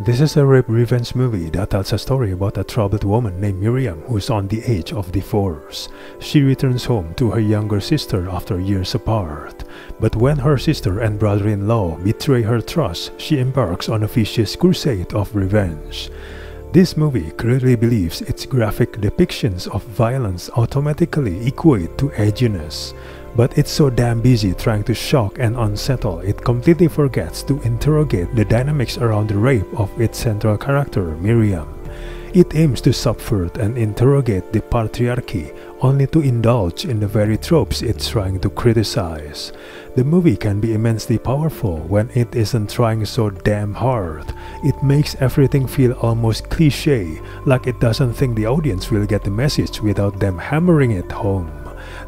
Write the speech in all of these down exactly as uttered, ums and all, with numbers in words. This is a rape revenge movie that tells a story about a troubled woman named Miriam who's on the edge of divorce. She returns home to her younger sister after years apart. But when her sister and brother-in-law betray her trust, she embarks on a vicious crusade of revenge. This movie clearly believes its graphic depictions of violence automatically equate to edginess. But it's so damn busy trying to shock and unsettle, it completely forgets to interrogate the dynamics around the rape of its central character, Miriam. It aims to subvert and interrogate the patriarchy, only to indulge in the very tropes it's trying to criticize. The movie can be immensely powerful when it isn't trying so damn hard. It makes everything feel almost cliché, like it doesn't think the audience will get the message without them hammering it home.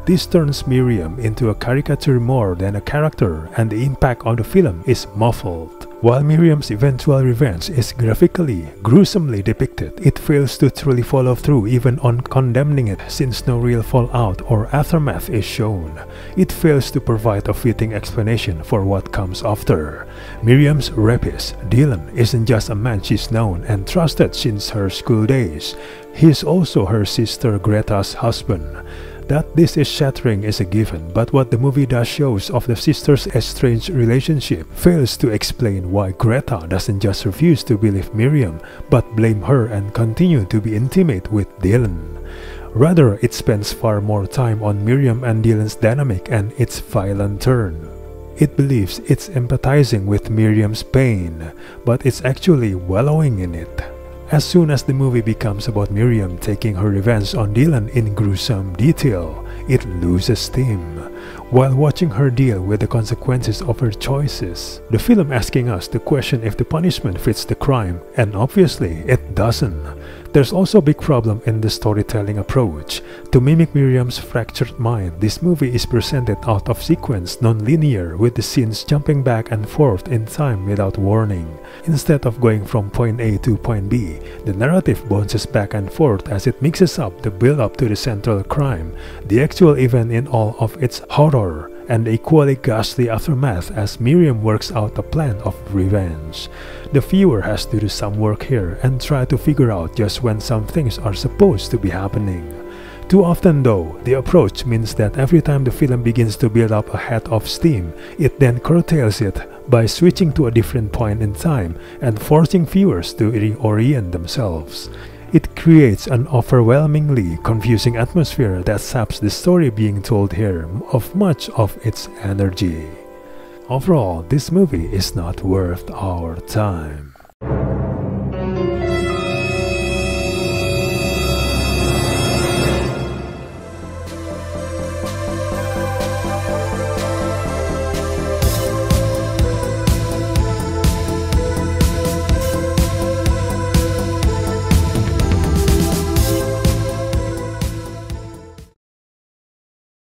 This turns Miriam into a caricature more than a character, and the impact on the film is muffled. While Miriam's eventual revenge is graphically, gruesomely depicted, it fails to truly follow through even on condemning it, since no real fallout or aftermath is shown. It fails to provide a fitting explanation for what comes after. Miriam's rapist, Dylan, isn't just a man she's known and trusted since her school days. He's also her sister Greta's husband. That this is shattering is a given, but what the movie does shows of the sisters' estranged relationship fails to explain why Greta doesn't just refuse to believe Miriam, but blame her and continue to be intimate with Dylan. Rather, it spends far more time on Miriam and Dylan's dynamic and its violent turn. It believes it's empathizing with Miriam's pain, but it's actually wallowing in it. As soon as the movie becomes about Miriam taking her revenge on Dylan in gruesome detail, it loses steam. While watching her deal with the consequences of her choices, the film asking us to question if the punishment fits the crime, and obviously it doesn't. There's also a big problem in the storytelling approach. To mimic Miriam's fractured mind, this movie is presented out of sequence, non-linear, with the scenes jumping back and forth in time without warning. Instead of going from point A to point B, the narrative bounces back and forth as it mixes up the build-up to the central crime, the actual event in all of its horror, and the equally ghastly aftermath as Miriam works out a plan of revenge. The viewer has to do some work here and try to figure out just when some things are supposed to be happening. Too often though, the approach means that every time the film begins to build up a head of steam, it then curtails it by switching to a different point in time and forcing viewers to reorient themselves. It creates an overwhelmingly confusing atmosphere that saps the story being told here of much of its energy. Overall, this movie is not worth our time.